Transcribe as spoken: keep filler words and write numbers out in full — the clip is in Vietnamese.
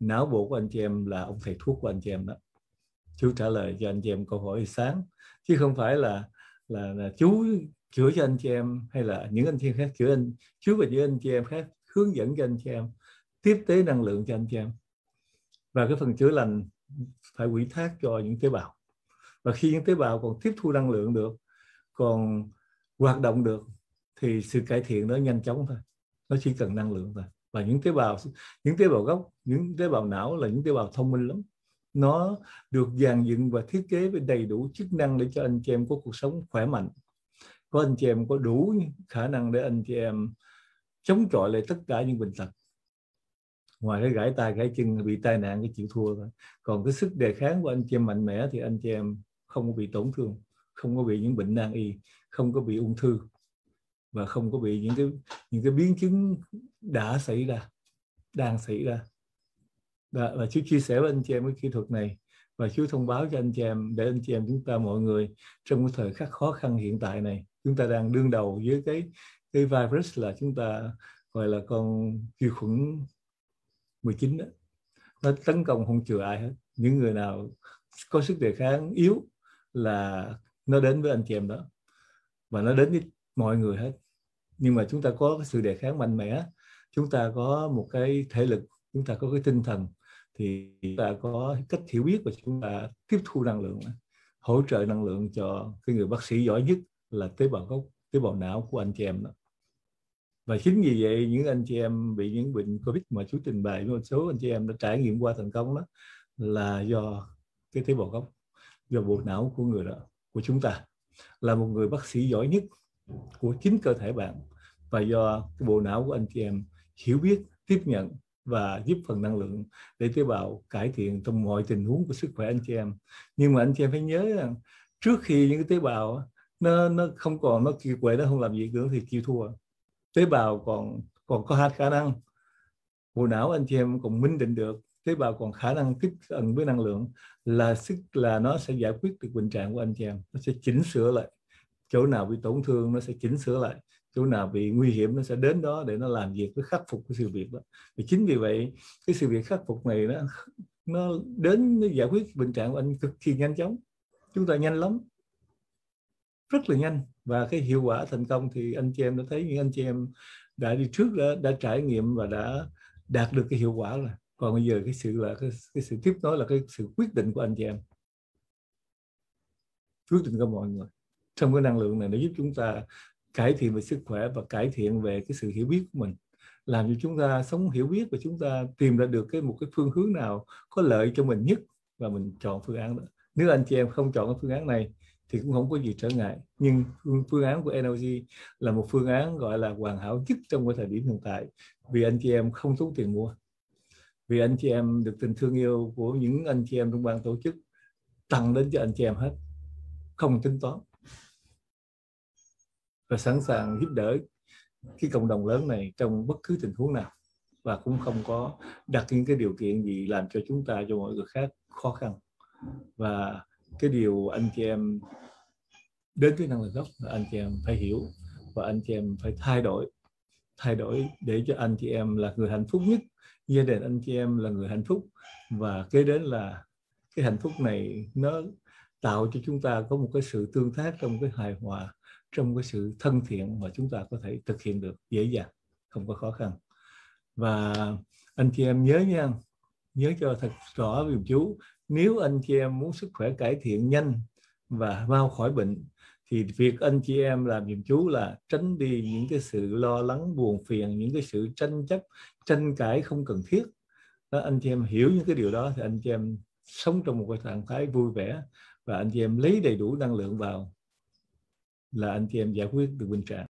não bộ của anh chị em là ông thầy thuốc của anh chị em đó. Chú trả lời cho anh chị em câu hỏi sáng, chứ không phải là là, là chú chữa cho anh chị em hay là những anh chị em khác chữa anh chú và những anh chị em khác hướng dẫn cho anh chị em, tiếp tế năng lượng cho anh chị em. Và cái phần chữa lành phải ủy thác cho những tế bào. Và khi những tế bào còn tiếp thu năng lượng được, còn hoạt động được, thì sự cải thiện nó nhanh chóng thôi. Nó chỉ cần năng lượng thôi. Và những tế bào, những tế bào gốc, những tế bào não là những tế bào thông minh lắm. Nó được dàn dựng và thiết kế với đầy đủ chức năng để cho anh chị em có cuộc sống khỏe mạnh. Có anh chị em có đủ khả năng để anh chị em chống chọi lại tất cả những bệnh tật. Ngoài cái gãy tay, gãy chân, bị tai nạn, cái chịu thua thôi. Còn cái sức đề kháng của anh chị em mạnh mẽ thì anh chị em không có bị tổn thương, không có bị những bệnh nan y, không có bị ung thư và không có bị những cái những cái biến chứng đã xảy ra, đang xảy ra. Và, và chú chia sẻ với anh chị em cái kỹ thuật này và chú thông báo cho anh chị em để anh chị em chúng ta mọi người trong cái thời khắc khó khăn hiện tại này, chúng ta đang đương đầu với cái cái virus là chúng ta gọi là con vi khuẩn mười chín đó. Nó tấn công không chừa ai hết. Những người nào có sức đề kháng yếu là nó đến với anh chị em đó. Và nó đến với mọi người hết. Nhưng mà chúng ta có cái sự đề kháng mạnh mẽ, chúng ta có một cái thể lực, chúng ta có cái tinh thần, thì chúng ta có cách hiểu biết và chúng ta tiếp thu năng lượng, hỗ trợ năng lượng cho cái người bác sĩ giỏi nhất là tế bào gốc, tế bào não của anh chị em đó. Và chính vì vậy những anh chị em bị những bệnh Covid mà chú trình bày với một số anh chị em đã trải nghiệm qua thành công đó là do cái tế bào gốc, do bộ não của người đó, của chúng ta. Là một người bác sĩ giỏi nhất của chính cơ thể bạn và do cái bộ não của anh chị em hiểu biết, tiếp nhận và giúp phần năng lượng để tế bào cải thiện trong mọi tình huống của sức khỏe anh chị em. Nhưng mà anh chị em phải nhớ rằng trước khi những cái tế bào nó, nó không còn, nó kiệt quệ, nó không làm gì nữa thì chịu thua. Tế bào còn còn có hai khả năng, bộ não anh chị em còn minh định được, tế bào còn khả năng tiếp cận với năng lượng là sức là nó sẽ giải quyết được tình trạng của anh chị em, nó sẽ chỉnh sửa lại chỗ nào bị tổn thương, nó sẽ chỉnh sửa lại chỗ nào bị nguy hiểm, nó sẽ đến đó để nó làm việc với khắc phục cái sự việc đó. Thì chính vì vậy cái sự việc khắc phục này nó nó đến nó giải quyết tình trạng của anh cực kỳ nhanh chóng, chúng ta nhanh lắm, rất là nhanh. Và cái hiệu quả thành công thì anh chị em đã thấy những anh chị em đã đi trước đã, đã trải nghiệm và đã đạt được cái hiệu quả rồi. Còn bây giờ cái sự là cái, cái sự tiếp nối là cái sự quyết định của anh chị em, quyết định của mọi người trong cái năng lượng này, nó giúp chúng ta cải thiện về sức khỏe và cải thiện về cái sự hiểu biết của mình, làm cho chúng ta sống hiểu biết và chúng ta tìm ra được cái một cái phương hướng nào có lợi cho mình nhất và mình chọn phương án đó. Nếu anh chị em không chọn cái phương án này thì cũng không có gì trở ngại. Nhưng phương án của Energy là một phương án gọi là hoàn hảo nhất trong cái thời điểm hiện tại. Vì anh chị em không tốn tiền mua. Vì anh chị em được tình thương yêu của những anh chị em trong ban tổ chức tặng đến cho anh chị em hết. Không tính toán. Và sẵn sàng giúp đỡ cái cộng đồng lớn này trong bất cứ tình huống nào. Và cũng không có đặt những cái điều kiện gì làm cho chúng ta, cho mọi người khác khó khăn. Và cái điều anh chị em đến với năng lượng gốc là anh chị em phải hiểu và anh chị em phải thay đổi. Thay đổi để cho anh chị em là người hạnh phúc nhất, gia đình anh chị em là người hạnh phúc. Và kế đến là cái hạnh phúc này nó tạo cho chúng ta có một cái sự tương tác trong cái hài hòa, trong cái sự thân thiện mà chúng ta có thể thực hiện được dễ dàng, không có khó khăn. Và anh chị em nhớ nha, nhớ cho thật rõ với chú. Nếu anh chị em muốn sức khỏe cải thiện nhanh và mau khỏi bệnh thì việc anh chị em làm nhiệm chú là tránh đi những cái sự lo lắng, buồn phiền, những cái sự tranh chấp, tranh cãi không cần thiết. Đó, anh chị em hiểu những cái điều đó thì anh chị em sống trong một cái trạng thái vui vẻ và anh chị em lấy đầy đủ năng lượng vào là anh chị em giải quyết được tình trạng.